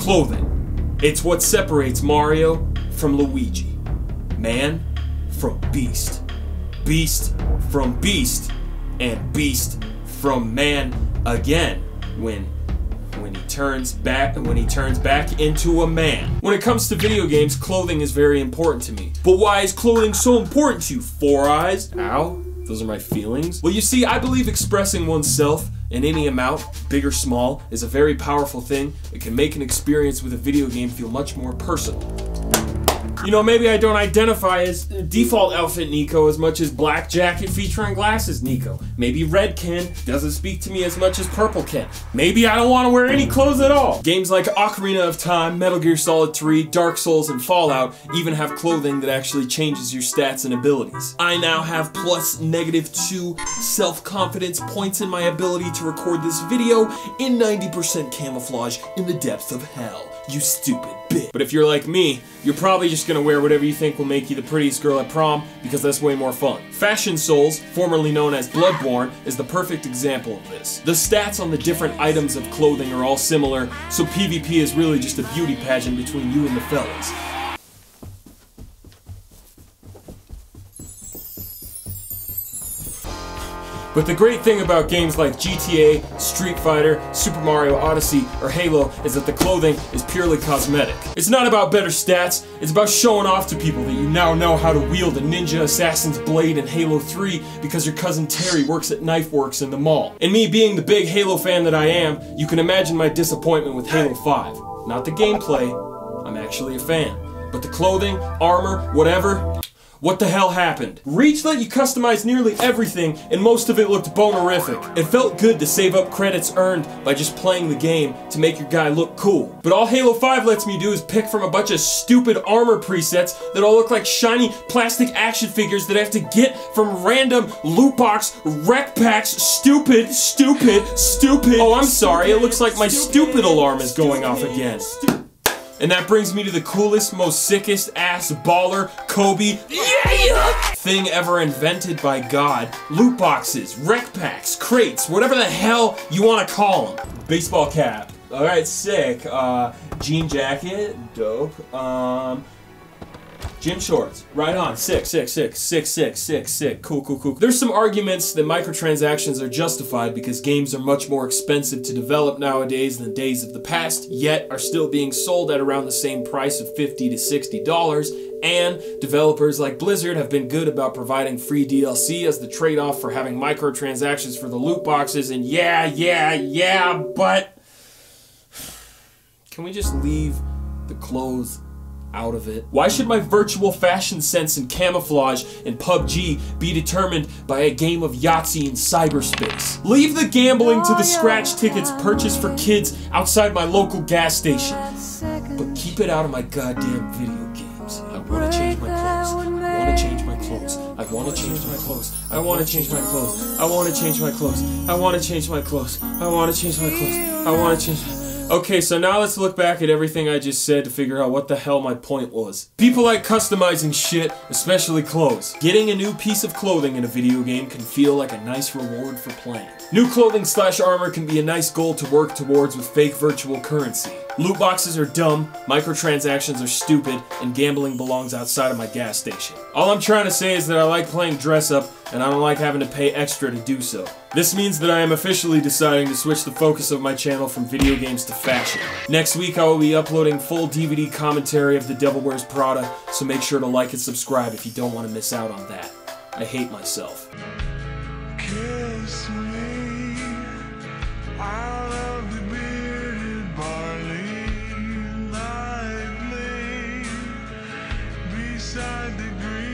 Clothing. It's what separates Mario from Luigi. Man from beast. Beast from beast. And beast from man again when he turns back into a man. When it comes to video games, clothing is very important to me. But why is clothing so important to you, Four Eyes? Ow, those are my feelings. Well, you see, I believe expressing oneself in any amount, big or small, is a very powerful thing. It can make an experience with a video game feel much more personal. You know, maybe I don't identify as default outfit Nico as much as black jacket featuring glasses Nico. Maybe red can doesn't speak to me as much as purple can. Maybe I don't want to wear any clothes at all. Games like Ocarina of Time, Metal Gear Solid 3, Dark Souls, and Fallout even have clothing that actually changes your stats and abilities. I now have +/-2 self-confidence points in my ability to record this video in 90% camouflage in the depths of hell. You stupid bitch. But if you're like me, you're probably just gonna wear whatever you think will make you the prettiest girl at prom, because that's way more fun. Fashion Souls, formerly known as Bloodborne, is the perfect example of this. The stats on the different items of clothing are all similar, so PvP is really just a beauty pageant between you and the fellas. But the great thing about games like GTA, Street Fighter, Super Mario Odyssey, or Halo is that the clothing is purely cosmetic. It's not about better stats, it's about showing off to people that you now know how to wield a ninja assassin's blade in Halo 3 because your cousin Terry works at Knifeworks in the mall. And me being the big Halo fan that I am, you can imagine my disappointment with Halo 5. Not the gameplay, I'm actually a fan. But the clothing, armor, whatever, what the hell happened? Reach let you customize nearly everything, and most of it looked bonerific. It felt good to save up credits earned by just playing the game to make your guy look cool. But all Halo 5 lets me do is pick from a bunch of stupid armor presets that all look like shiny plastic action figures that I have to get from random loot box rec packs. Stupid. Oh, I'm sorry, it looks like my stupid alarm is going off again. And that brings me to the coolest, most sickest ass baller Kobe thing ever invented by God. Loot boxes, rec packs, crates, whatever the hell you want to call them. Baseball cap. Alright, sick. Jean jacket. Dope. Gym shorts, right on, sick, cool. There's some arguments that microtransactions are justified because games are much more expensive to develop nowadays than days of the past, yet are still being sold at around the same price of $50 to $60, and developers like Blizzard have been good about providing free DLC as the trade-off for having microtransactions for the loot boxes, and but can we just leave the clothes out of it? Why should my virtual fashion sense and camouflage in PUBG be determined by a game of Yahtzee in cyberspace? Leave the gambling to the scratch tickets purchased for kids outside my local gas station. But keep it out of my goddamn video games. I wanna change my clothes. I wanna change my clothes. Okay, so now let's look back at everything I just said to figure out what the hell my point was. People like customizing shit, especially clothes. Getting a new piece of clothing in a video game can feel like a nice reward for playing. New clothing / armor can be a nice goal to work towards with fake virtual currency. Loot boxes are dumb, microtransactions are stupid, and gambling belongs outside of my gas station. All I'm trying to say is that I like playing dress up, and I don't like having to pay extra to do so. This means that I am officially deciding to switch the focus of my channel from video games to fashion. Next week I will be uploading full DVD commentary of The Devil Wears Prada, so make sure to like and subscribe if you don't want to miss out on that. I hate myself. Kiss me. I love the bearded barley. Beside the green